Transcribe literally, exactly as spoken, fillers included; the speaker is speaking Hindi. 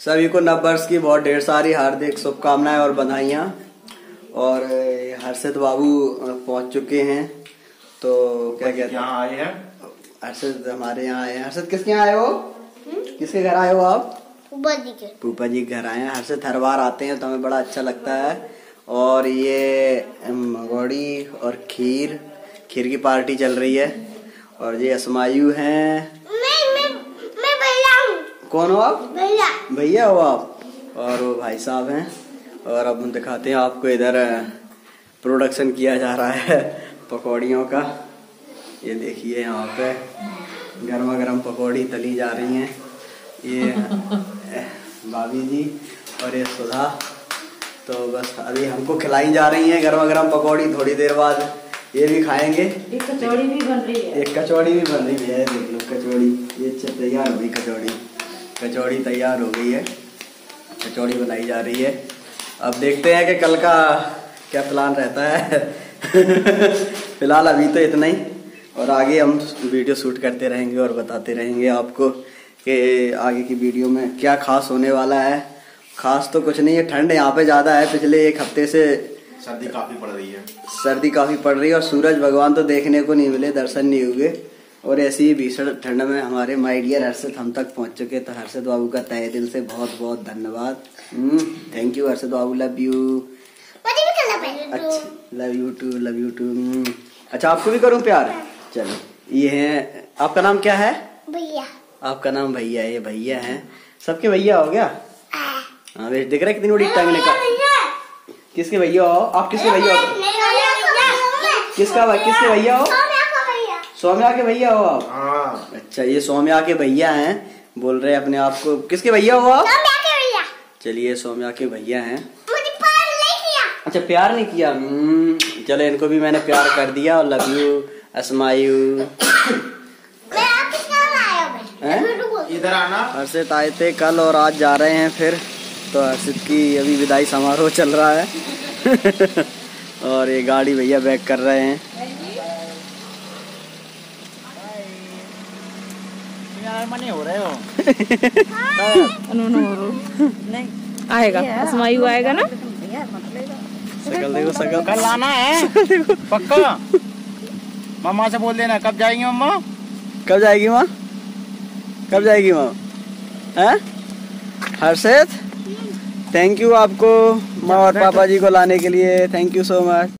सभी को नव वर्ष की बहुत ढेर सारी हार्दिक शुभकामनाएं और बधाइयाँ। और हर्षित बाबू पहुंच चुके हैं, तो क्या कहते हैं, आए हैं हर्षित, हमारे यहाँ आए हैं। हर्षित किसके यहाँ आए हो, किसके घर आए हो आप? फूफा जी के, फूफा जी घर आए हैं। हर्षित हर बार आते हैं तो हमें बड़ा अच्छा लगता है। और ये मगोड़ी और खीर खीर की पार्टी चल रही है। और ये असमायू हैं। मैं मैं मैं भैया हूँ। कौन हो आप? भैया भैया हो आप। और वो भाई साहब हैं। और अब हम दिखाते हैं आपको, इधर प्रोडक्शन किया जा रहा है पकौड़ियों का। ये देखिए यहाँ पे गर्मा गर्म पकौड़ी तली जा रही हैं। ये भाभी जी और ये सुधा, तो बस अभी हमको खिलाई जा रही हैं गर्मा गर्म पकौड़ी। थोड़ी देर बाद ये भी खाएंगे। एक कचौड़ी भी बन रही है, एक कचौड़ी भी बन रही है। देख लो कचौड़ी, ये तैयार हो गई कचौड़ी, कचौड़ी तैयार हो गई है, कचौड़ी बनाई जा रही है। अब देखते हैं कि कल का क्या प्लान रहता है। फिलहाल अभी तो इतना ही, और आगे हम वीडियो शूट करते रहेंगे और बताते रहेंगे आपको कि आगे की वीडियो में क्या खास होने वाला है। खास तो कुछ नहीं है, ठंड यहाँ पे ज़्यादा है, पिछले एक हफ्ते से सर्दी काफ़ी पड़ रही है, सर्दी काफ़ी पड़ रही है। और सूरज भगवान तो देखने को नहीं मिले, दर्शन नहीं हुए। और ऐसी ही भीषण ठंड में हमारे माय डियर हर्षित हम तक पहुँच चुके। तो हर्षित बाबू का तहे दिल से बहुत बहुत धन्यवाद। थैंक यू हर्षित बाबू, लव यू। अच्छा, love you too, love you too. अच्छा, आपको भी करूँ प्यार? चलो, ये हैं, आपका नाम क्या है? भैया। आपका नाम भैया, ये भैया हैं, सबके भैया हो गया। हाँ, दिख रहा है कितनी बड़ी टांग निकाल। किसके भैया हो आप? किसके भैया हो? किसका किसके भैया हो? सौम्या के भैया हो आप? अच्छा, ये सौम्या के भैया हैं, बोल रहे हैं अपने आप को। किसके भैया हो आप? चलिए, सौम्या के भैया हैं। अच्छा, प्यार नहीं किया? चलो, इनको भी मैंने प्यार कर दिया। और लव यू असमायू। इधर आना। हर्षित आए थे कल और आज जा रहे हैं फिर, तो हर्षित की अभी विदाई समारोह चल रहा है। और ये गाड़ी भैया बैक कर रहे हैं। हो रहे हो? नहीं आएगा, असमायू आएगा ना। सकल देखो, सकल कल आना है पक्का। मम्मा से बोल देना। कब जाएगी मम्मा? कब जाएगी माँ? कब जाएगी माँ? हैं हर्षित, थैंक यू आपको, माँ और पापा जी को लाने के लिए। Thank you so much.